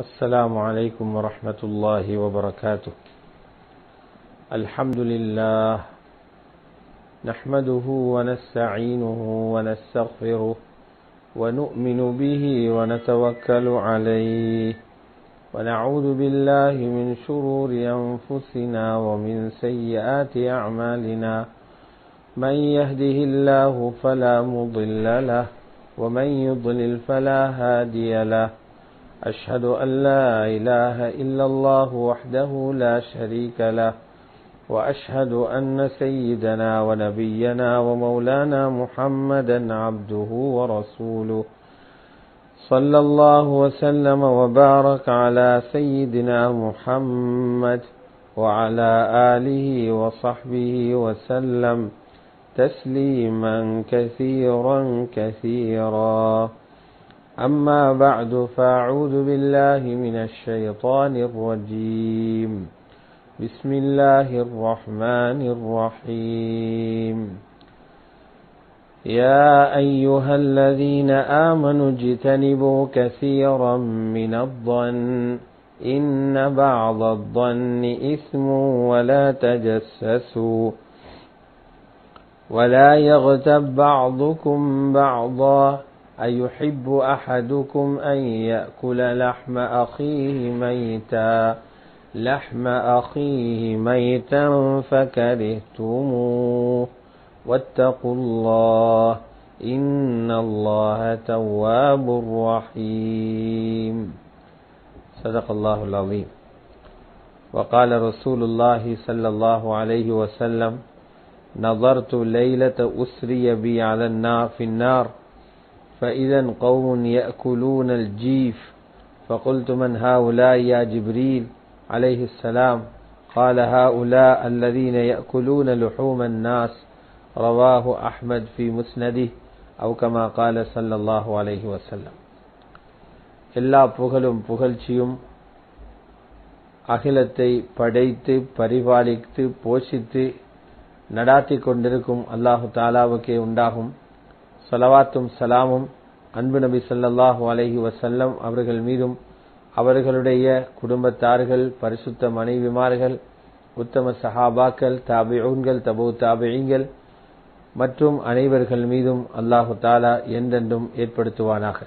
अस्सलामु अलैकुम वरहमतुल्लाहि वबरकातुह। अल्हम्दुलिल्लाह नहमदुहु व नस्तईनुहु व नस्तगफिरुह व नु'मिनु बिहि व नतवक्कलु अलैहि व नऊज़ु बिल्लाहि मिन शुरूरि अंफुसिना व मिन सय्यिआति अअमालिना। मन यहदिहिल्लाहु फला मुदिल्ल लह व मन युद्लिल फला हादिय लह। अशहदु अन ला इलाहा इल्लल्लाह वहदहु ला शरीक लह व अशहदु अन्न सय्यिदना व नबियना व मौलाना मुहम्मदन अब्दुहु व रसूलुहु। सल्लल्लाहु वसल्लम व बारक अला सय्यिदिना मुहम्मद व अला आलिहि व सहबिहि व सल्लम तस्लीमा कसीरा कसीरा। أما بعد فأعوذ بالله من الشيطان الرجيم بسم الله الرحمن الرحيم يا أيها الذين آمنوا اجتنبوا كثيرا من الظن إن بعض الظن إثم ولا تجسسوا ولا يغتب بعضكم بعضا أيحب أحدكم أن يأكل لحم أخيه ميتا فكرهتموه واتقوا الله إن الله تواب رحيم صدق الله العظيم। وقال رسول الله صلى الله عليه وسلم نظرت ليلة أسري بي على النار في النار فإذا قوم يأكلون الجيف فقلت من هؤلاء يا جبريل عليه السلام؟ قال هؤلاء الذين يأكلون لحوم الناس رواه أحمد في مسنده أو كما قال صلى الله عليه وسلم। إلا بغلهم بغلشيهم அகிலத்தை படைத்து பரிபாலித்து போஷித்து நடாத்தி கொண்டிருக்கும் அல்லாஹு தாலாவுக்கே உண்டாகும் சலவாத்தும் சலாமும் அன்பு நபி ஸல்லல்லாஹு அலைஹி வஸல்லம் அவர்கள் மீதும் அவர்களுடைய குடும்பத்தார்கள் பரிசுத்த மனைவிமார்கள் உத்தம சஹாபாக்கள் தாபிஊன்கள் தபு தாபிஈன்கள் மற்றும் அனைவர்கள் மீதும் அல்லாஹு தாலா என்றென்றும் ஏற்படுத்துவானாக।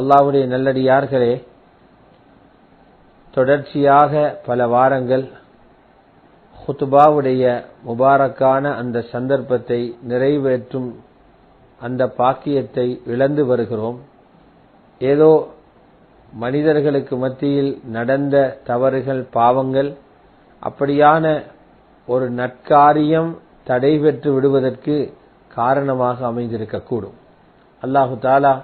அல்லாஹ்வுடைய நல்லடியார்களே, தொடர்ச்சியாக பல வாரங்கள் குத்துபாவுடைய முபாரக்கான அந்த சந்தர்ப்பத்தை நிறைவேற்றும் அந்த பாக்கியத்தை இழந்து வருகிறோம்। ஏதோ மனிதர்களுக்கு மத்தியில் நடந்த தவறுகள் பாவங்கள் அப்படியான ஒரு நற்காரியம் தடைபெற்று விடுவதற்கு காரணமாக அமைந்திருக்கக்கூடும்। அல்லாஹு தாலா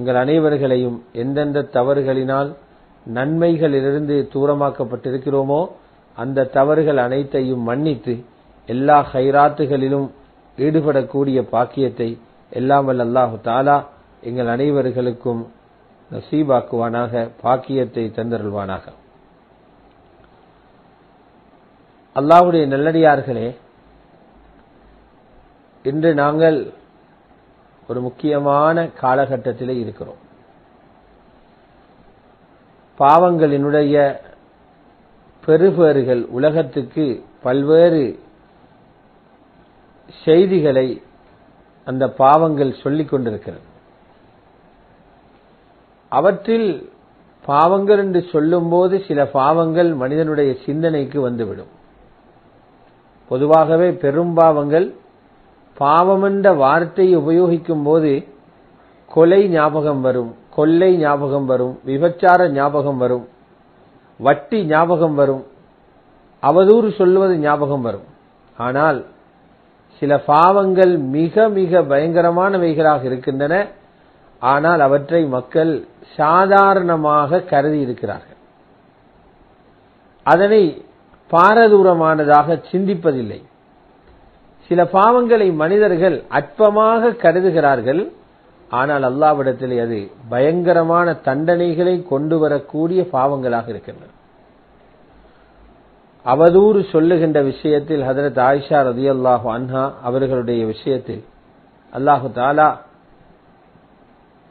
எங்கள் அனைவர்களையும் எந்தெந்த தவறுகளினால் நன்மைகளிலிருந்து தூரமாக்கப்பட்டிருக்கிறோமோ அந்த தவறுகள் அனைத்தையும் மன்னித்து எல்லா ஹைராத்துகளிலும் ஈடுபடக்கூடிய பாக்கியத்தை எல்லாமல் அல்லாஹு தாலா எங்கள் அனைவர்களுக்கும் நசீபாக்குவானாக, பாக்கியத்தை தந்தருள்வானாக। அல்லாஹ்வுடைய நல்லடியார்களே, இன்று நாங்கள் ஒரு முக்கியமான காலகட்டத்திலே இருக்கிறோம்। பாவங்களினுடைய பெருபேறுகள் உலகத்துக்கு பல்வேறு செய்திகளை அந்த பாவங்கள் சொல்லிக் கொண்டிருக்கிறது। அவற்றில் பாவங்கள் என்று சொல்லும்போது சில பாவங்கள் மனிதனுடைய சிந்தனைக்கு வந்துவிடும்। பொதுவாகவே பெரும் பாவங்கள் பாவம் என்ற வார்த்தையை உபயோகிக்கும் போது கொலை ஞாபகம் வரும், கொள்ளை ஞாபகம் வரும், விபச்சார ஞாபகம் வரும், வட்டி ஞாபகம் வரும், அவதூறு சொல்லுவது ஞாபகம் வரும்। ஆனால் சில பாவங்கள் மிக மிக பயங்கரமானவைகளாக இருக்கின்றன, ஆனால் அவற்றை மக்கள் சாதாரணமாக கருதி இருக்கிறார்கள், அதனை பாரதூரமானதாக சிந்திப்பதில்லை। சில பாவங்களை மனிதர்கள் அற்பமாக கருதுகிறார்கள், ஆனால் அல்லாஹ்விடத்திலே அது பயங்கரமான தண்டனைகளை கொண்டு வரக்கூடிய பாவங்களாக இருக்கின்றன। அவதூறு சொல்லுகின்ற விஷயத்தில் ஹதரத் ஆயிஷா ரலியல்லாஹு அன்ஹா அவர்களுடைய விஷயத்தில் அல்லாஹு தாலா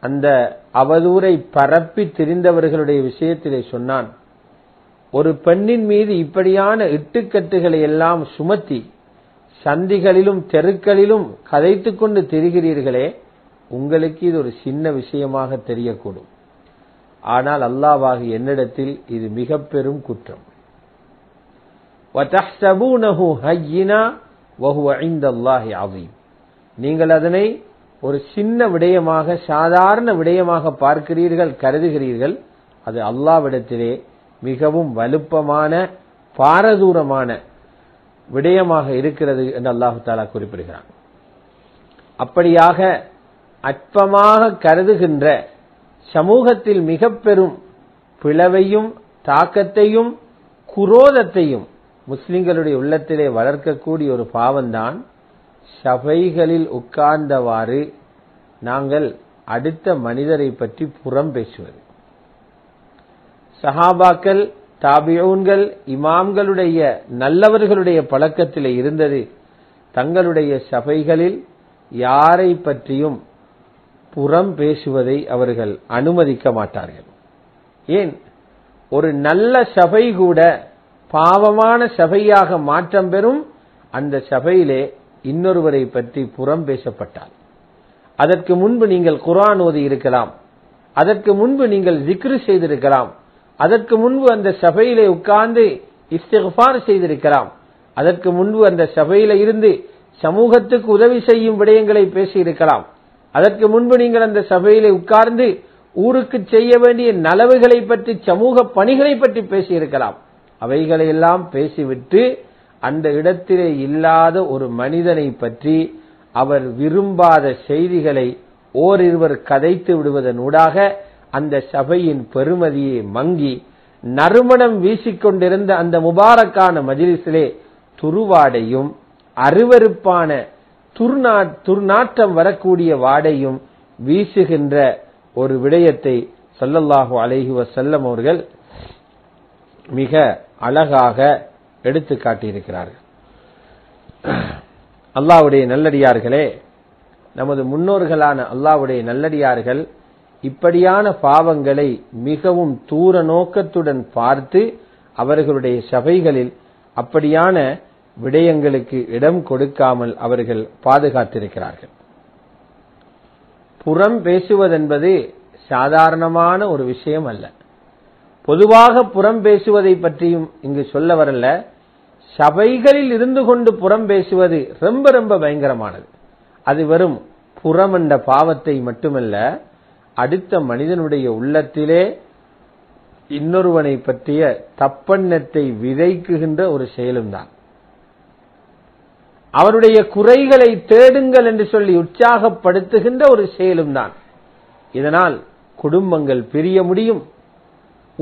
அந்த அவதூறை பரப்பி திரிந்தவர்களுடைய விஷயத்திலே சொன்னான், ஒரு பெண்ணின் மீது இப்படியான இட்டுக்கட்டுகளை எல்லாம் சுமத்தி சந்திகளிலும் தெருக்களிலும் கதைத்துக் கொண்டு திரிகிறீர்களே, உங்களுக்கு இது ஒரு சின்ன விஷயமாக தெரியக்கூடும், ஆனால் அல்லாஹ்வாகிய என்னிடத்தில் இது மிக பெரும் குற்றம். وَتَحْسَبُونَهُ هَيِّنًا وَهُوَ عِنْدَ اللَّهِ عَظِيمٌ. நீங்கள் அதனை ஒரு சின்ன விடயமாக, சாதாரண விடயமாக பார்க்கிறீர்கள், கருதுகிறீர்கள். அது அல்லாஹ்விடத்திலே மிகவும் வலுப்பமான, பாரதூரமான விடயமாக இருக்கிறது என்று அல்லாஹ் தஆலா குறிப்பிடுகிறான். அப்படியாக அற்பமாக கருதுகின்ற சமூகத்தில் மிக பெரும் பிளவையும் தாக்கத்தையும் குரோதத்தையும் முஸ்லிம்களுடைய உள்ளத்திலே வளர்க்கக்கூடிய ஒரு பாவம்தான் சபைகளில் உட்கார்ந்தவாறு நாங்கள் அடுத்த மனிதரை பற்றி புறம் பேசுவது. சஹாபாக்கள், தாபிஊன்கள், இமாம்களுடைய நல்லவர்களுடைய பழக்கத்திலே இருந்தது தங்களுடைய சபைகளில் யாரை பற்றியும் புறம் பேசுவதை அவர்கள் அனுமதிக்க மாட்டார்கள். ஏன், ஒரு நல்ல சபை கூட பாவமான சபையாக மாற்றம் பெறும் அந்த சபையிலே இன்னொருவரை பற்றி புறம் பேசப்பட்டால், அதற்கு முன்பு நீங்கள் குர்ஆன் ஓதி இருக்கலாம், அதற்கு முன்பு நீங்கள் ஜிக்ரு செய்திருக்கலாம், அதற்கு முன்பு அந்த சபையிலே உட்கார்ந்து இஸ்திக்ஃபார் செய்திருக்கலாம், அதற்கு முன்பு அந்த சபையில இருந்து சமூகத்துக்கு உதவி செய்யும் விடயங்களை பேசியிருக்கலாம், அதற்கு முன்பு நீங்கள் அந்த சபையிலே உட்கார்ந்து ஊருக்கு செய்ய வேண்டிய நலவுகளை பற்றி, சமூக பணிகளை பற்றி பேசியிருக்கலாம். அவைகளையெல்லாம் பேசிவிட்டு அந்த இடத்திலே இல்லாத ஒரு மனிதனை பற்றி அவர் விரும்பாத செய்திகளை ஓரிருவர் கதைத்து விடுவதனூடாக அந்த சபையின் பெருமதியை மங்கி நறுமணம் வீசிக்கொண்டிருந்த அந்த முபாரக்கான மஜ்லிஸிலே துருவாடையும் அருவருப்பான துர்நாற்றம் வரக்கூடிய வாடையும் வீசுகின்ற ஒரு விடயத்தை ஸல்லல்லாஹு அலைஹி வஸல்லம் அவர்கள் மிக அழகாக எடுத்து காட்டியிருக்கிறார்கள். அல்லாஹ்வுடைய நல்லடியார்களே, நமது முன்னோர்களான அல்லாஹ்வுடைய நல்லடியார்கள் இப்படியான பாவங்களை மிகவும் தூர நோக்கத்துடன் பார்த்து அவர்களுடைய சபைகளில் அப்படியான விடயங்களுக்கு இடம் கொடுக்காமல் அவர்கள் பாதுகாத்திருக்கிறார்கள். புறம் பேசுவதென்பது சாதாரணமான ஒரு விஷயம் அல்ல. பொதுவாக புறம் பேசுவதை பற்றியும் இங்கு சொல்ல வரல, சபைகளில் இருந்து கொண்டு புறம் பேசுவது ரொம்ப ரொம்ப பயங்கரமானது. அது வெறும் புறம் என்ற பாவத்தை மட்டுமல்ல, அடுத்த மனிதனுடைய உள்ளத்திலே இன்னொருவனை பற்றிய தப்பெண்ணத்தை விதைக்குகின்ற ஒரு செயலும் தான். அவருடைய குறைகளை தேடுங்கள் என்று சொல்லி உற்சாகப்படுத்துகின்ற ஒரு செயலும் தான். இதனால் குடும்பங்கள் பிரிய முடியும்,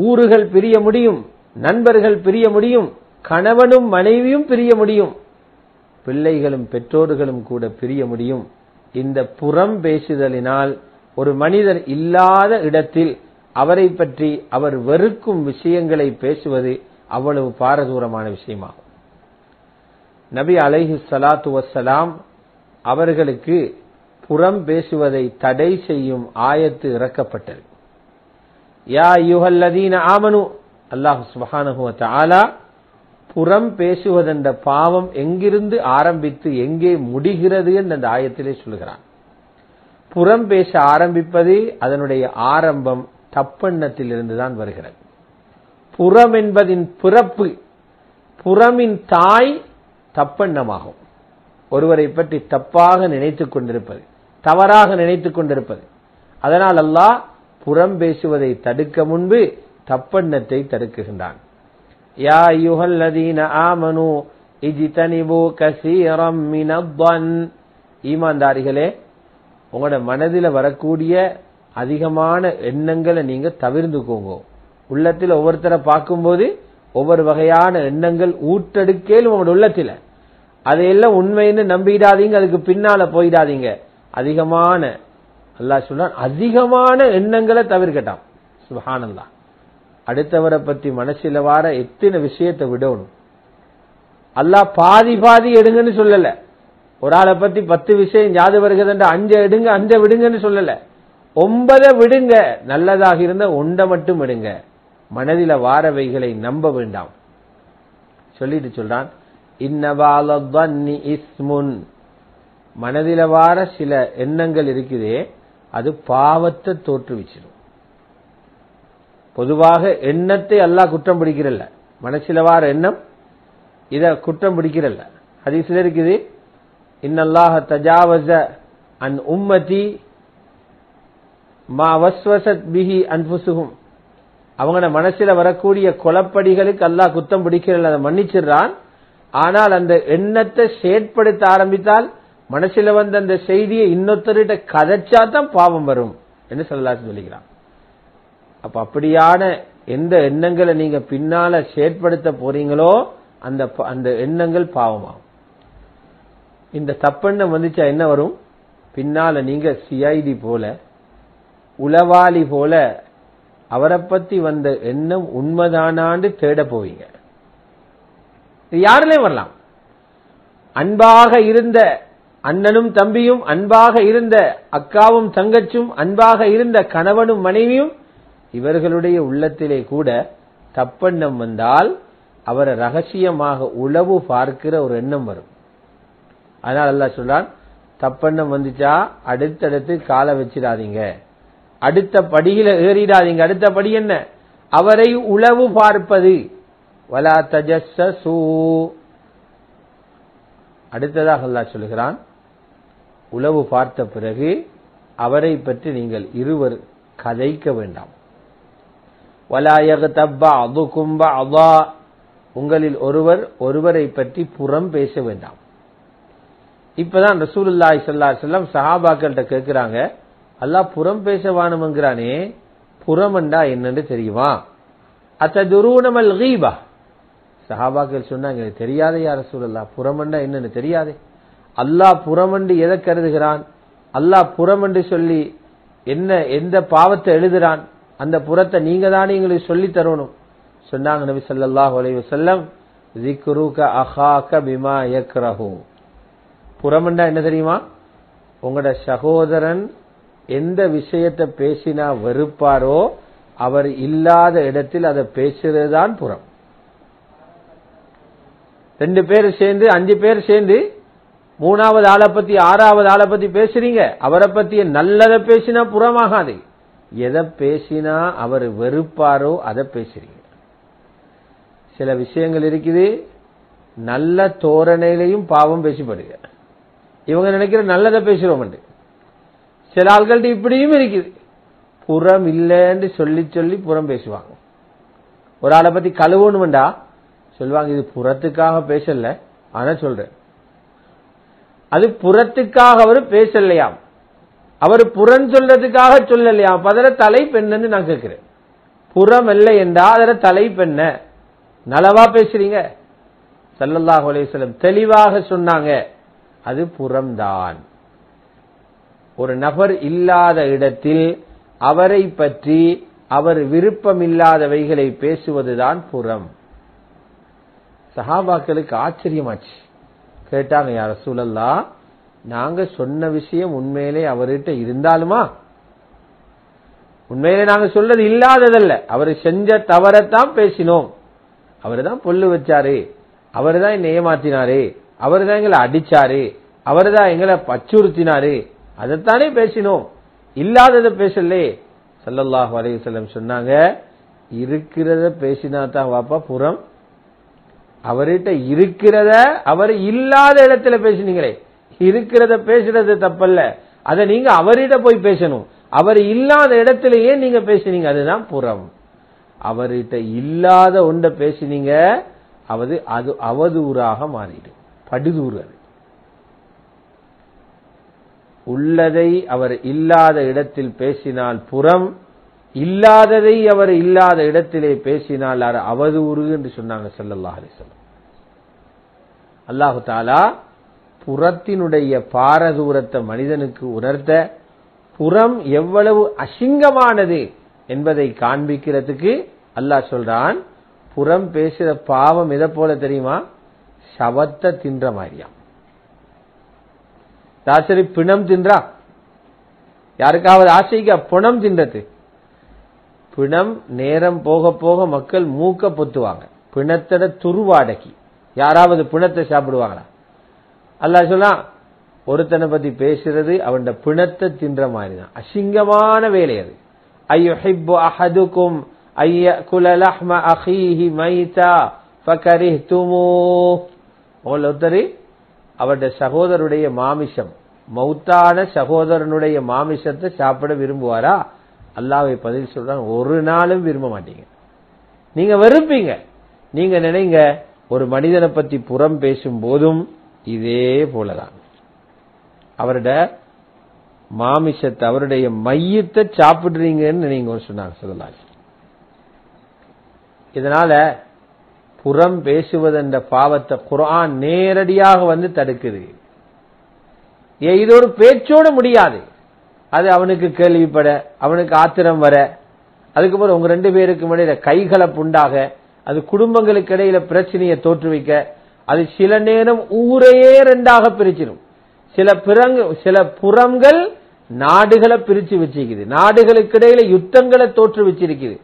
ஊர்கள் பிரிய முடியும், நண்பர்கள் பிரிய முடியும், கணவனும் மனைவியும் பிரிய முடியும், பிள்ளைகளும் பெற்றோர்களும் கூட பிரிய முடியும். இந்த புறம் பேசுதலினால் ஒரு மனிதர் இல்லாத இடத்தில் அவரை பற்றி அவர் வெறுக்கும் விஷயங்களை பேசுவது அவ்வளவு பாரதூரமான விஷயமாகும். நபி அலைஹிஸ்ஸலாத்து வஸ்ஸலாம் அவர்களுக்கு புறம் பேசுவதை தடை செய்யும் ஆயத்து இறக்கப்பட்டது. யா அய்யுஹல்லதீன ஆமனு, அல்லாஹ் சுப்ஹானஹு வ தஆலா புறம் பேசுவதென்ற பாவம் எங்கிருந்து ஆரம்பித்து எங்கே முடிகிறது என்று அந்த ஆயத்திலே சொல்கிறான். புறம் பேச ஆரம்பிப்பது, அதனுடைய ஆரம்பம் தப்பெண்ணத்தில் இருந்துதான் வருகிறது. புறம் என்பதின் பிறப்பு, புறமின் தாய் தப்பெண்ணமாகும். ஒருவரை பற்றி தப்பாக நினைத்துக் கொண்டிருப்பது, தவறாக நினைத்துக் கொண்டிருப்பது. அதனால் அல்லாஹ் புறம் பேசுவதை தடுக்க முன்பு தப்பெண்ணத்தை தடுக்குகின்றான். யா அய்யுஹல்லதீன ஆமனூ இஜ்தனிபூ கஸீரம் மினல்-தன், ஈமான்தாரிகளே, உங்களோட மனதில் வரக்கூடிய அதிகமான எண்ணங்களை நீங்க தவிர்த்துக்கோங்க. உள்ளத்தில் ஒவ்வொருத்தரை பார்க்கும்போது ஒவ்வொரு வகையான எண்ணங்கள் ஊற்றெடுக்கலும் உங்களோட உள்ளத்தில், அதையெல்லாம் உண்மைன்னு நம்பிடாதீங்க, அதுக்கு பின்னால போயிடாதீங்க. அதிகமான, அல்லாஹ் சொல்றான், அதிகமான எண்ணங்களை தவிர்க்கட்டாம். சுப்ஹானல்லாஹ், அடுத்தவரை பற்றி மனசில வார எத்தனை விஷயத்தை விடணும். அல்லாஹ் பாதி பாதி எடுங்கன்னு சொல்லல, ஒரு ஆளை பத்தி 10 விஷயம் ஞாபகம் வருகிறதுன்ற 5 எடுங்க 5 விடுங்கன்னு சொல்லல. 9 விடுங்க, நல்லதாக இருந்த 1 மட்டும் விடுங்க, மனதில வாரவைகளை நம்ப வேண்டாம். சொல்லிட்டு சொல்றான், இன்னவாலி இஸ்முன், மனதில வார சில எண்ணங்கள் இருக்குதே அது பாவத்தை தோற்றுவிச்சிடும். பொதுவாக எண்ணத்தை அல்லாஹ் குற்றம் பிடிக்கிறல்ல, மனசில வார எண்ணம் இத குற்றம் பிடிக்கிறல்ல. ஹதீஸ்ல இருக்குது, இன்னல்லாஹ தஜாவஸ அன் உம்மதி மா வஸ்வஸத் பிஹி அன்ஃபுஸுஹும், அவங்கள மனசுல வரக்கூடிய கொலப்படிகளுக்கு அல்லாஹ் குற்றம் பிடிக்கிறல்ல, அதை மன்னிச்சிடுறான். ஆனால் அந்த எண்ணத்தை செயற்படுத்த ஆரம்பித்தால், மனசுல வந்து அந்த செய்தியை இன்னொருத்தருகிட்ட கதைச்சாதான் பாவம் வரும் என்று ஸல்லல்லாஹு சொல்லிக்கிறான். அப்ப அப்படியான எந்த எண்ணங்களை நீங்க பின்னால செயற்படுத்த போறீங்களோ அந்த எண்ணங்கள் பாவமாகும். இந்த தப்பெண்ணம் வந்துச்சா என்ன வரும்? பின்னால நீங்க சிஐடி போல, உளவாளி போல அவரை பத்தி வந்த எண்ணம் உண்மைதானான்னு தேட போவீங்க. யாருலயும் வரலாம். அன்பாக இருந்த அண்ணனும் தம்பியும், அன்பாக இருந்த அக்காவும் தங்கச்சும், அன்பாக இருந்த கணவனும் மனைவியும், இவர்களுடைய உள்ளத்திலே கூட தப்பெண்ணம் வந்தால் அவரை ரகசியமாக உளவு பார்க்கிற ஒரு எண்ணம் வரும். அதனால் அல்லாஹ் சொல்றான், தப்பெண்ணம் வந்துச்சா அடுத்தடுத்து காலை வச்சிடாதீங்க, அடுத்த படியில ஏறிடாதீங்க. அடுத்த படி என்ன? அவரை உளவு பார்ப்பது. வலா தஜஸ்ஸஸு. அடுத்ததாக அல்லாஹ் சொல்கிறான், உளவு பார்த்த பிறகு அவரை பற்றி நீங்கள் இருவர் கதைக்க வேண்டாம். வலா யக்தப் பஅதுகும் பஅதா, உங்களில் ஒருவர் ஒருவரை பற்றி புறம் பேச வேண்டாம். இப்பதான் ரசூலுல்லாஹி ஸல்லல்லாஹு அலைஹி வஸல்லம் சஹாபாக்கள்கிட்ட கேட்கிறாங்க, அல்லாஹ் புறம் பேச வானம்ங்கிறானே, புறமண்டா என்னன்னு தெரியுமா? அத்ததுரூனமல் கீபா. சஹாபாக்கள் சொன்னாங்க, தெரியாதே யா ரசூலுல்லாஹ், புறமண்டா என்னன்னு தெரியாதே. அல்லாஹ் புறமண்டு எதை கருதுகிறான்? அல்லாஹ் புறமண்டு சொல்லி என்ன எந்த பாவத்தை எழுதுறான்? அந்த புறத்தை நீங்க தானே எங்களுக்கு சொல்லி தரணும். சொன்னாங்க நபி ஸல்லல்லாஹு அலைஹி வஸல்லம், ஸிக்ருக அஹாக பிமா யக்ரஹு. புறமண்டா என்ன தெரியுமா? உங்களோட சகோதரன் எந்த விஷயத்தை பேசினா வெறுப்பாரோ அவர் இல்லாத இடத்தில் அதை பேசுறதுதான் புறம். 2 பேர் சேர்ந்து, 5 பேர் சேர்ந்து, 3வது ஆளை பத்தி 6வது ஆளை பத்தி பேசுறீங்க, அவரை பத்தி நல்லதை பேசினா புறமாகாது. எதை பேசினா அவர் வெறுப்பாரோ அதை பேசுறீங்க. சில விஷயங்கள் இருக்குது, நல்ல தோரணையிலையும் பாவம் பேசப்படுங்க. இவங்க நினைக்கிற நல்லதை பேசுறோம். சில ஆள்கள்ட்ட இப்படியும் இருக்குது, புறம் இல்லைன்னு சொல்லி சொல்லி புறம் பேசுவாங்க. ஒரு ஆளை பத்தி கழுவணும்டா சொல்லுவாங்க, இது புறத்துக்காக பேசல, ஆனா சொல்றேன். அது புறத்துக்காக அவரு பேசலையாம், அவர் புறம் சொல்றதுக்காக சொல்லலையாம். அப்ப அதில் தலைப்பெண்ணு நான் கேட்கிறேன். புறம் இல்லை என்றா அதில் தலைப்பெண்ண? நலவா பேசுறீங்க. ஸல்லல்லாஹு அலைஹி வஸல்லம் தெளிவாக சொன்னாங்க, அது புறம்தான். ஒரு நபர் இல்லாத இடத்தில் அவரை பற்றி அவர் விருப்பமில்லாதவைகளை பேசுவதுதான் புறம். சஹாபாக்களுக்கு ஆச்சரியமாச்சு. கேட்டாங்க, யா ரசூலல்லாஹ், நாங்க சொன்ன விஷயம் உண்மையிலே அவர்கிட்ட இருந்தாலுமா? உண்மையிலே நாங்க சொல்றது இல்லாததல்ல, அவர் செஞ்ச தவறத்தான் பேசினோம். அவரு தான் பொல்லு வச்சாரு, அவரு தான் என்னை ஏமாத்தினாரு, அவரு தான் எங்களை அடிச்சாரு, அவரு தான் எங்களை அச்சுறுத்தினாரு, அதைத்தானே பேசினோம், இல்லாததை பேசலே. ஸல்லல்லாஹு அலைஹி வஸல்லம் சொன்னாங்க, இருக்கிறத பேசினா தான் வாப்பா புறம். அவர்கிட்ட இருக்கிறத அவர் இல்லாத இடத்துல பேசினீங்களே, இருக்கிறத பேசுறது தப்பல்ல, அதை நீங்க அவர்கிட்ட போய் பேசணும். அவர் இல்லாத இடத்துலயே நீங்க பேசினீங்க, அதுதான் புறம். அவர்கிட்ட இல்லாத ஒன்றை பேசினீங்க, அது அவதூறாக மாறிடும், படுதூறு. உள்ளதை அவர் இல்லாத இடத்தில் பேசினால் புறம், இல்லாததை அவர் இல்லாத இடத்திலே பேசினால் அவதூறு என்று சொன்னாங்க ஸல்லல்லாஹு அலைஹி வஸல்லம். அல்லாஹு தஆலா புறத்தினுடைய பாரதூரத்தை மனிதனுக்கு உணர்த்த, புறம் எவ்வளவு அசிங்கமானது என்பதை காண்பிக்கிறதுக்கு அல்லாஹ் சொல்றான், புறம் பேசுற பாவம் எதை போல தெரியுமா? சவத்தை தின்ற மாதிரியாம். ராசரி பிணம் தின்றா, யாருக்காவது ஆசைக்கு பிணம் தின்றது. பிணம் நேரம் போக போக மக்கள் மூக்க பொத்துவாங்க, பிணத்தோட துருவாடக்கி. யாராவது பிணத்தை சாப்பிடுவாங்களா? அல்லாஹ் சொன்னான், ஒருத்தனை பத்தி பேசுறது அவன் பிணத்தை தின்ற மாதிரி தான், அசிங்கமான வேலை அது. ஐயுஹிப்பு அஹதுக்கும் ஐயகுல லஹ்ம அஹீஹி மைதா ஃபகரிஹ்துமூ. ஒருத்தர் அவருடைய சகோதரனுடைய மாமிசம், மௌத்தான சகோதரனுடைய மாமிசத்தை சாப்பிட விரும்புவாரா? அல்லாஹ்வை பதில் சொல்றாங்க, ஒரு நாளும் விரும்ப மாட்டீங்க, நீங்க வெறுப்பீங்க. நீங்க நினைங்க, ஒரு மனிதனை பத்தி புறம் பேசும் போதும் இதே போலதான். அவருடைய மாமிசத்தை, அவருடைய மையத்தை சாப்பிடுறீங்கன்னு நீங்க சொன்னாங்க சொல்லலாம். இதனால புறம் பேசுவதென்ற பாவத்தை குர்ஆன் நேரடியாக வந்து தடுக்குது. இது ஒரு பேச்சோட முடியாது, அது அவனுக்கு கேள்விப்பட, அவனுக்கு ஆத்திரம் வர, அதுக்கப்புறம் உங்க ரெண்டு பேருக்கு இடையில கைகலப்பு உண்டாக, அது குடும்பங்களுக்கு இடையில பிரச்சனையை தோற்றுவிக்க, அது சில நேரம் ஊரையே ரெண்டாக பிரிச்சிடும். சில புறங்கள் நாடுகளை பிரிச்சு வச்சிருக்குது, நாடுகளுக்கு இடையில யுத்தங்களை தோற்று வச்சிருக்குது,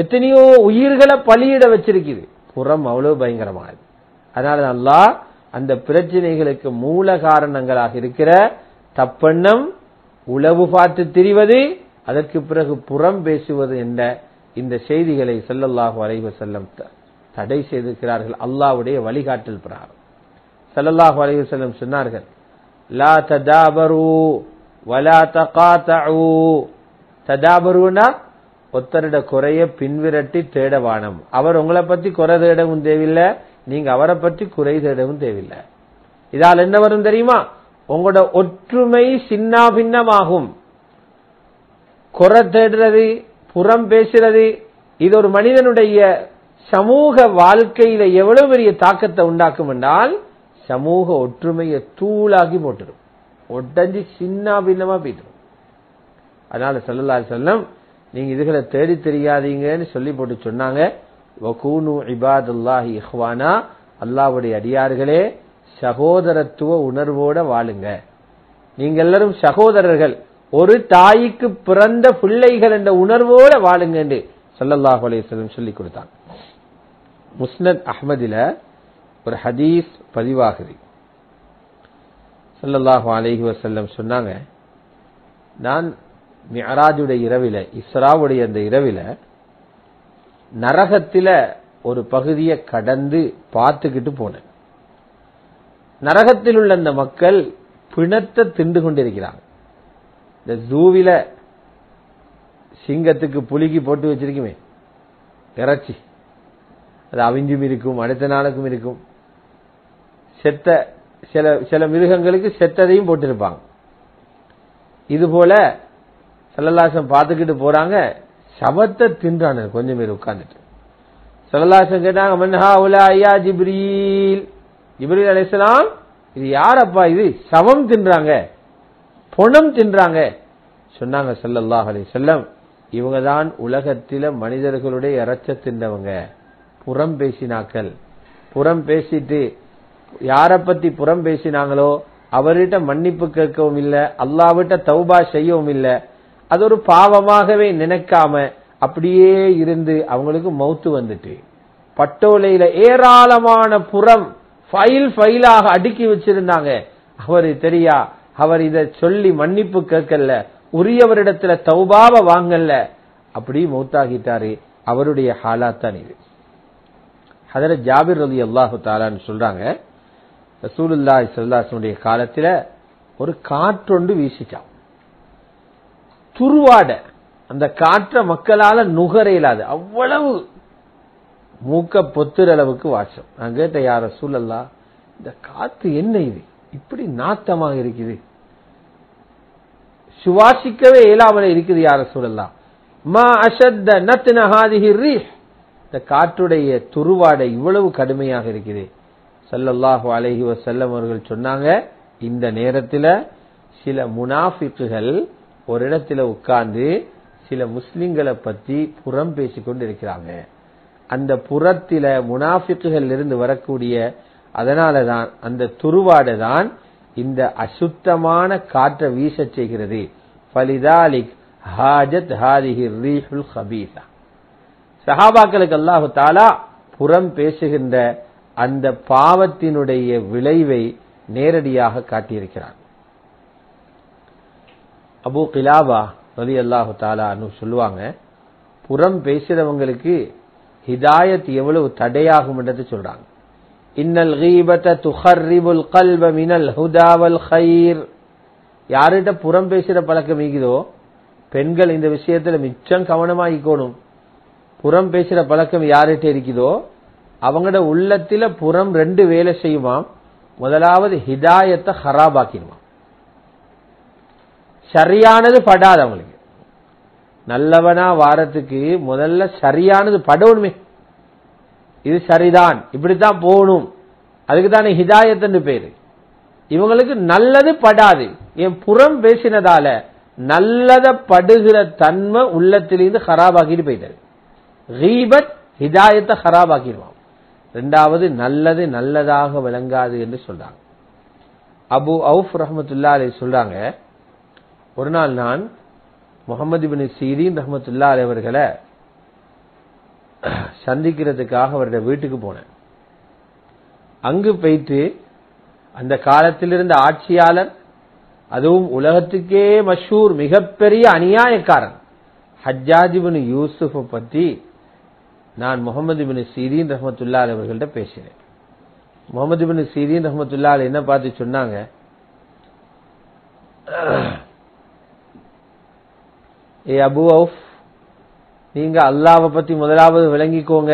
எத்தனையோ உயிர்களை பலியிட வச்சிருக்குது. புறம் அவ்வளவு பயங்கரமானது. அதனால அல்லாஹ் அந்த பிரச்சனைகளுக்கு மூல காரணங்களாக இருக்கிற தப்பெண்ணம், உளவு பார்த்து திரிவது, அதற்கு பிறகு புறம் பேசுவது என்ற இந்த செய்திகளை ஸல்லல்லாஹு அலைஹி வஸல்லம் தடை செய்திருக்கிறார்கள். அல்லாஹ்வுடைய வழிகாட்டல் பிரகாரம் ஸல்லல்லாஹு அலைஹி வஸல்லம் சொன்னார்கள், லா ததாபரு வலா தகாதஉ. ததாபருனா ஒத்தருட குறைய பின்விரட்டி தேடவானம். அவர் உங்களை பத்தி குறை தேடவும் தேவையில்லை, நீங்க அவரை பற்றி குறை தேடவும் தேவையில்லை. இதால் என்ன வரும் தெரியுமா? உங்களோட ஒற்றுமை சின்ன பின்னமாகும். குறை தேடுறது, புறம் பேசுறது, இது ஒரு மனிதனுடைய சமூக வாழ்க்கையில எவ்வளவு பெரிய தாக்கத்தை உண்டாக்கும் என்றால் சமூக ஒற்றுமையை தூளாகி போட்டுடும், ஒட்டஞ்சி சின்ன பின்னமா போயிடும். அதனால ஸல்லல்லாஹு அலைஹி வஸல்லம் நீங்க இதுகளை தேடி தெரியாதீங்கன்னு சொல்லி போட்டு சொன்னாங்க, வகூனு இபாதுல்லாஹி இஹ்வானா, அல்லாஹ்வுடைய அடியார்களே சகோதரத்துவ உணர்வோட வாழுங்க, நீங்க எல்லாரும் சகோதரர்கள், ஒரு தாய்க்கு பிறந்த பிள்ளைகள் என்ற உணர்வோட வாழுங்க என்று ஸல்லல்லாஹு அலைஹி வஸல்லம் சொல்லி கொடுத்தாங்க. முஸ்னத் அஹ்மதில ஒரு ஹதீஸ் பதிவாகுது. ஸல்லல்லாஹு அலைஹி வஸல்லம் சொன்னாங்க, நான் மிஅராஜுடைய இரவில, இஸ்ராவுடைய அந்த இரவில நரகத்தில ஒரு பகுதியை கடந்து பார்த்துக்கிட்டு போனேன். நரகத்தில் உள்ள அந்த மக்கள் பிணத்தை தின்று கொண்டிருக்கிறாங்க. இந்த ஜூவில சிங்கத்துக்கு புளிக்கு போட்டு வச்சிருக்குமே இறைச்சி, அது அவிஞ்சும் இருக்கும், அடுத்த நாளுக்கும் இருக்கும். செத்த சில மிருகங்களுக்கு செத்ததையும் போட்டிருப்பாங்க. இதுபோல ஸல்லல்லாஹு அலைஹி வஸல்லம் பார்த்துக்கிட்டு போறாங்க, சபத்தை தின்றான கொஞ்சம் பேர் உட்கார்ந்துட்டு. ஸல்லல்லாஹு அலைஹி வஸல்லம் கேட்டாங்க, மன்ஹா உலா யா ஜிப்ரீல். ஜிப்ரீல் அலைஹிஸ்ஸலாம், இது யாரப்பா? இது சவம் தின்றாங்க, பொணம் தின்றாங்க. சொன்னாங்க ஸல்லல்லாஹு அலைஹி வஸல்லம், இவங்க தான் உலகத்தில மனிதர்களுடைய இறைச்சி தின்றவங்க, புறம் பேசினாக்கள். புறம் பேசிட்டு யாரை பத்தி புறம் பேசினாங்களோ அவர்கிட்ட மன்னிப்பு கேட்கவும் இல்லை, அல்லாஹ்விட்ட தௌபா செய்யவும் இல்லை, அது ஒரு பாவமாகவே நினைக்காம அப்படியே இருந்து அவங்களுக்கு மௌத்து வந்துட்டு. பட்டோலையில ஏராளமான புறம் ஃபைல் ஃபைலாக அடுக்கி வச்சிருந்தாங்க. அவரு தெரியா, அவர் இதை சொல்லி மன்னிப்பு கேட்கல, உரியவரிடத்துல தௌபாவை வாங்கல, அப்படி மௌத்தாகிட்டாரு. அவருடைய ஹாலாத்தான் இது. ஹதரத் ஜாபிர் ரலியல்லாஹு தஆலான்னு சொல்றாங்க, ரசூலுல்லாஹி ஸல்லல்லாஹு அலைஹி வஸல்லம் காலத்துல ஒரு காற்றொண்டு வீசிச்சான், துருவாட. அந்த காற்றை மக்களால நுகர இயலாது, அவ்வளவு மூக்க பொத்துற அளவுக்கு வாசம். நான் கேட்ட, யார் ரசூலல்லா, இந்த காத்து என்ன இது, இப்படி நாத்தமாக இருக்குது, சுவாசிக்கவே இயலாமலே இருக்குது யார் ரசூலல்லா. மா அஷத்த நத்ன ஹாதிஹி ரீஹ், இந்த காற்றுடைய துருவாட இவ்வளவு கடுமையாக இருக்குது. ஸல்லல்லாஹு அலைஹி வஸல்லம் அவர்கள் சொன்னாங்க, இந்த நேரத்தில் சில முனாஃபிக்குகள் ஒரு இடத்துல உட்கார்ந்து சில முஸ்லிம்களை பத்தி புறம் பேசிக்கொண்டு இருக்கிறாங்க. அந்த புறத்தில முனாஃபிக்குகள் இருந்து வரக்கூடிய, அதனாலதான் அந்த துருவாடதான் இந்த அசுத்தமான காற்றை வீசச் செய்கிறது. फलिदालिक हाजत हादिहि रीहुल खबीसा சஹாபாக்களுக்கு அல்லாஹ் தஆலா புறம் பேசுகின்ற அந்த பாவத்தினுடைய விளைவை நேரடியாக காட்டியிருக்கிறார். அபூ கிலாபா ரலியல்லாஹு தஆலா அன்ஹு சொல்லுவாங்க, புறம் பேசுறவங்களுக்கு ஹிதாயத் எவ்வளவு தடையாகும் என்று சொல்றாங்க. இன்னல் கீபத துஹர்ரிபுல் கல்ப மினல் ஹுதா வல் கைர். யார்கிட்ட புறம் பேசுற பழக்கம் இருக்குதோ பெண்கள் இந்த விஷயத்துல மிச்சம் கவனமா இருக்கணும். புறம் பேசுற பழக்கம் யார்கிட்ட இருக்குதோ அவங்களோட உள்ளத்தில புறம் ரெண்டு வேலை செய்வான். முதலாவது ஹிதாயத்தை ஹராபாக்கிடுவான், சரியானது படாது. அவங்களுக்கு நல்லவனா வாரத்துக்கு முதல்ல சரியானது படணுமே, இது சரிதான், இப்படித்தான் போகணும், அதுக்கு தானே ஹிதாயத்துன்னு பேரு. இவங்களுக்கு நல்லது படாது, என் புறம் பேசினதால நல்லத படுகிற தன்மை உள்ளத்திலிருந்து ஹராபாக்கிட்டு போயிட்டாரு. கீபத் ஹிதாயத்தை ஹராபாக்கிடுவான். ரெண்டாவது நல்லது நல்லதாக விளங்காது என்று சொல்றாங்க. அபு அவுஃப் ரஹ்மத்துல்லா அலைஹி சொல்றாங்க, ஒரு நாள் நான் முஹம்மது இப்னு சீரீன் ரஹ்மத்துல்லா அலைஹி அவர்களை சந்திக்கிறதுக்காக அவருடைய வீட்டுக்கு போனேன். அங்கு போயிட்டு அந்த காலத்திலிருந்த ஆட்சியாளர், அதுவும் உலகத்துக்கே மஷூர் மிகப்பெரிய அநியாயக்காரன் ஹஜ்ஜாஜ் இப்னு யூசுஃபை பற்றி நான் முஹம்மது இப்னு சீரீன் ரஹ்மத்துல்லா அலைஹி அவர்கள்ட்ட பேசினேன். முஹம்மது இப்னு சீரீன் ரஹ்மத்துல்லா அலைஹி என்ன பார்த்து சொன்னாங்க, ஏ அபூ அவுஃப், நீங்க அல்லாஹ்வை பத்தி முதலாவது விளங்கிக்கோங்க.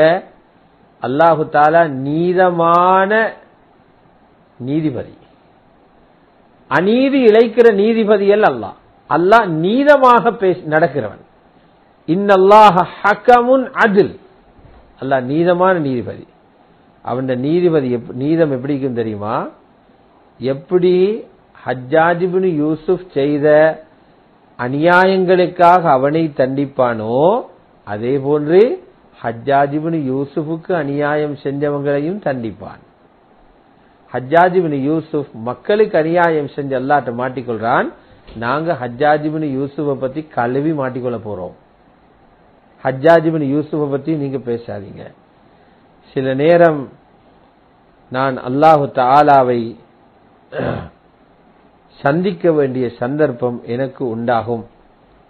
அல்லாஹு தஆலா நீதமான நீதிபதி, அநீதி இழைக்கிற நீதிபதி அல்ல. அல்லாஹ் அல்லாஹ் நீதமாக நடக்கிறவன். இன்னல்லாஹ ஹக்கமுன் அதில், அல்லாஹ் நீதமான நீதிபதி. அவன் நீதிபதி நீதம் எப்படி இருக்கும் தெரியுமா? எப்படி ஹஜ்ஜாஜ் இப்னு யூசுஃப் செய்த அநியாயங்களுக்காக அவனை தண்டிப்பானோ அதே போன்று ஹஜ்ஜாஜ் இப்னு யூசுஃபுக்கு அநியாயம் செஞ்சவங்களையும் தண்டிப்பான். ஹஜ்ஜாஜ் இப்னு யூசுஃப் மக்களுக்கு அநியாயம் செஞ்சு அல்லாஹ்ட்ட மாட்டிக்கொள்றான். நாங்க ஹஜ்ஜாஜ் இப்னு யூசுஃபை பத்தி கழுவி மாட்டிக்கொள்ள போறோம். ஹஜ்ஜாஜ் இப்னு யூசுஃபை பத்தி நீங்க பேசாதீங்க. சில நேரம் நான் அல்லாஹு தஆலாவை சந்திக்க வேண்டிய சந்தர்ப்பம் எனக்கு உண்டாகும்.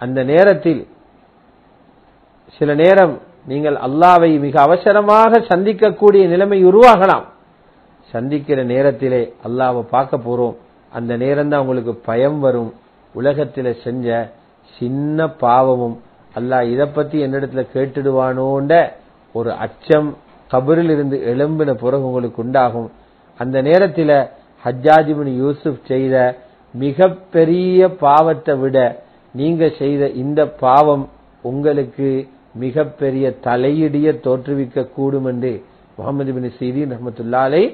அந்த நேரத்தில் சில நேரம் நீங்கள் அல்லாஹ்வை மிக அவசரமாக சந்திக்கக்கூடிய நிலைமை உருவாகலாம். சந்திக்கிற நேரத்திலே அல்லாஹ்வை பார்க்க போறோம். அந்த நேரம்தான் உங்களுக்கு பயம் வரும். உலகத்தில் செஞ்ச சின்ன பாவமும் அல்லாஹ் இதை பத்தி என்னிடத்துல கேட்டுடுவானோன்ற ஒரு அச்சம் கபரில் இருந்து எழும்பின பிறகு உங்களுக்கு உண்டாகும். அந்த நேரத்தில் ஹஜ்ஜாஜ் இப்னு யூசுஃப் செய்த மிகப்பெரிய பாவத்தை விட நீங்க செய்த இந்த பாவம் உங்களுக்கு மிகப்பெரிய தலையிடிய தோற்றுவிக்க கூடும் என்று முஹம்மது இப்னு சீரீன் ரஹ்மத்துல்லாஹி அலைஹி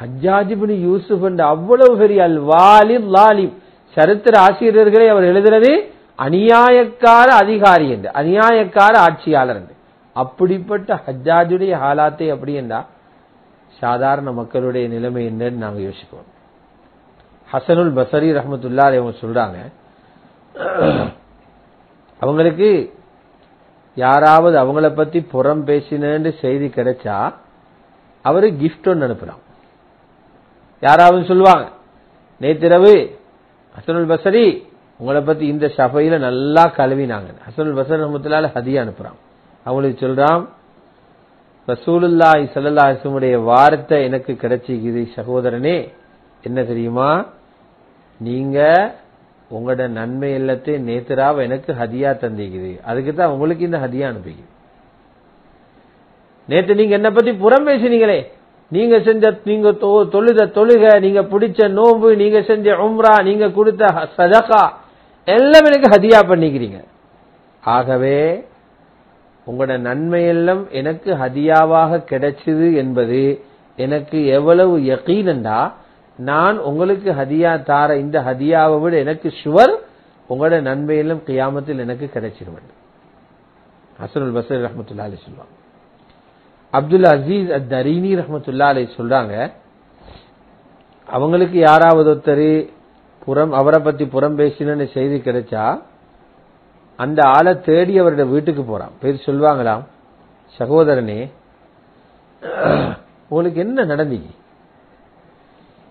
ஹஜ்ஜாஜ் இப்னு யூசுஃப் என்ற அவ்வளவு பெரிய அல் வாலிம் லாலிம், சரித்திர ஆசிரியர்களை அவர் எழுதுறது அநியாயக்கார அதிகாரி என்று, அநியாயக்கார ஆட்சியாளர் என்று. அப்படிப்பட்ட ஹஜ்ஜாஜுடைய ஹாலாத்தை அப்படி என்றா சாதாரண மக்களுடைய நிலைமை என்னன்னு நாங்கள் யோசிக்கிறோம். ஹசனுல் பசரி ரஹ்மத்துல்லாஹி அலைஹி அவங்க சொல்றாங்க, அவங்களுக்கு யாராவது அவங்கள பத்தி புறம் பேசினேன்னு செய்தி கிடைச்சா அவரு கிஃப்ட் ஒன்று அனுப்புறான். யாராவது சொல்லுவாங்க, நேத்திரவு ஹசனுல் பசரி உங்களை பத்தி இந்த சபையில நல்லா கழுவினாங்க. ஹசனுல் பசரி ரஹ்மத்துல்லாஹி அலைஹி ஹதியா அனுப்புறான். அவங்களுக்கு சொல்றான், ரசூலுல்லாஹி ஸல்லல்லாஹு அலைஹி வஸல்லம்-உடைய வார்த்தை எனக்கு கிடைச்சிக்குது சகோதரனே. என்ன தெரியுமா, நீங்க உங்களோட நன்மை இல்லத்தை நேத்திராவ எனக்கு ஹதியா தந்திக்குது, அதுக்கு தான் உங்களுக்கு இந்த ஹதியா அனுப்பிக்குது. நேத்து நீங்க என்ன பத்தி புறம் பேசினீங்களே, நீங்க செஞ்ச, நீங்க தொழுத தொழுகை, நீங்க பிடிச்ச நோம்பு, நீங்க செஞ்ச உம்ரா, நீங்க கொடுத்த சதகா எல்லாம் எனக்கு ஹதியா பண்ணிக்கிறீங்க. ஆகவே உங்களோட நன்மையெல்லாம் எனக்கு ஹதியாவாக கிடைச்சது என்பது எனக்கு எவ்வளவு யகீனண்டா, நான் உங்களுக்கு ஹதியா தார இந்த ஹதியாவை விட எனக்கு ஷுவர் உங்களோட நன்மையெல்லாம் கியாமத்தில் எனக்கு கிடைச்சிருவேன். ஹசனுல் பஸ்ரி ரஹ்மத்துல்லாஹி அலைஹி சொல்லுவாங்க. அப்துல் அசீஸ் அத்தரீனி ரஹ்மத்துல்லாஹி அலைஹி சொல்றாங்க, அவங்களுக்கு யாராவது ஒருத்தர் அவரை பத்தி புறம் பேசினு செய்தி கிடைச்சா அந்த ஆளை தேடி அவருடைய வீட்டுக்கு போறான். பேர் சொல்லுவாங்களாம், சகோதரனே உங்களுக்கு என்ன நடந்தீங்க,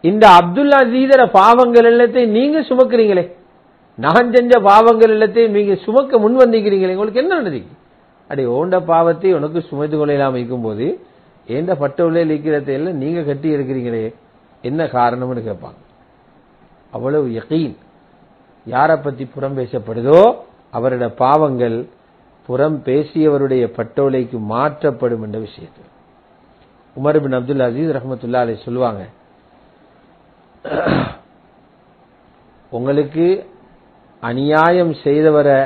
இந்த அப்துல்லா ஜீதர பாவங்கள் எல்லாத்தையும் நீங்க சுமக்கிறீங்களே, நான் செஞ்ச பாவங்கள் எல்லாத்தையும் நீங்க சுமக்க முன் வந்திருக்கிறீங்களே, உங்களுக்கு என்ன நடந்தீங்க, அடி ஓண்ட பாவத்தை உனக்கு சுமைத்து கொள்ளையிலாம் வைக்கும் போது ஏந்த பட்டவிலையில் இருக்கிறதையெல்லாம் நீங்க கட்டி இருக்கிறீங்களே என்ன காரணம்னு கேட்பாங்க. அவ்வளவு யகீன். யாரை பத்தி புறம் பேசப்படுதோ அவருடைய பாவங்கள் புறம் பேசியவருடைய பட்டோலைக்கு மாற்றப்படும் என்ற விஷயத்தில் உமர் பின் அப்துல் அசீஸ் ரஹமத்துல்லா அலை சொல்லுவாங்க, உங்களுக்கு அநியாயம் செய்தவரை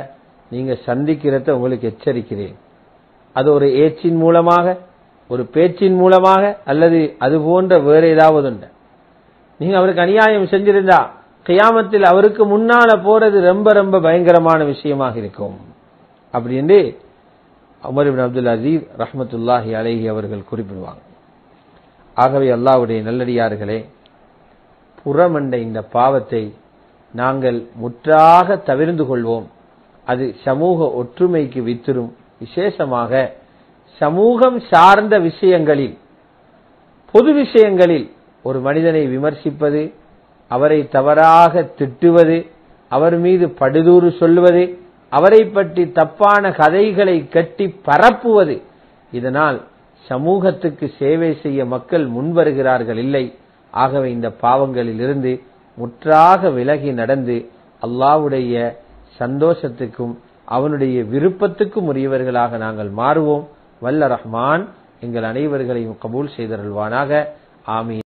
நீங்க சந்திக்கிறத உங்களுக்கு எச்சரிக்கிறேன். அது ஒரு ஏச்சின் மூலமாக, ஒரு பேச்சின் மூலமாக, அல்லது அது போன்ற வேற ஏதாவது உண்டு. நீங்க அவருக்கு அநியாயம் செஞ்சிருந்தா கியாமத்தில் அவருக்கு முன்னால போறது ரொம்ப ரொம்ப பயங்கரமான விஷயமாக இருக்கும் அப்படின்னு உமர் இப்னு அப்துல் அசீஸ் ரஹ்மத்துல்லாஹி அலைஹி அவர்கள் குறிப்பிடுவாங்க. ஆகவே அல்லாஹ்வுடைய நல்லடியார்களே, புறமண்ட இந்த பாவத்தை நாங்கள் முற்றாக தவிர்த்து கொள்வோம். அது சமூக ஒற்றுமைக்கு வித்திரும். விசேஷமாக சமூகம் சார்ந்த விஷயங்களில், பொது விஷயங்களில் ஒரு மனிதனை விமர்சிப்பது, அவரை தவறாக திட்டுவது, அவர் மீது படுதூறு சொல்லுவது, அவரை பற்றி தப்பான கதைகளை கட்டி பரப்புவது, இதனால் சமூகத்துக்கு சேவை செய்ய மக்கள் முன்வருகிறார்கள் இல்லை. ஆகவே இந்த பாவங்களில் இருந்து முற்றாக விலகி நடந்து அல்லாஹ்வுடைய சந்தோஷத்துக்கும் அவனுடைய விருப்பத்துக்கும் உரியவர்களாக நாங்கள் மாறுவோம். வல்ல ரஹ்மான் எங்கள் அனைவர்களையும் கபூல் செய்தருள்வானாக. ஆமீன்.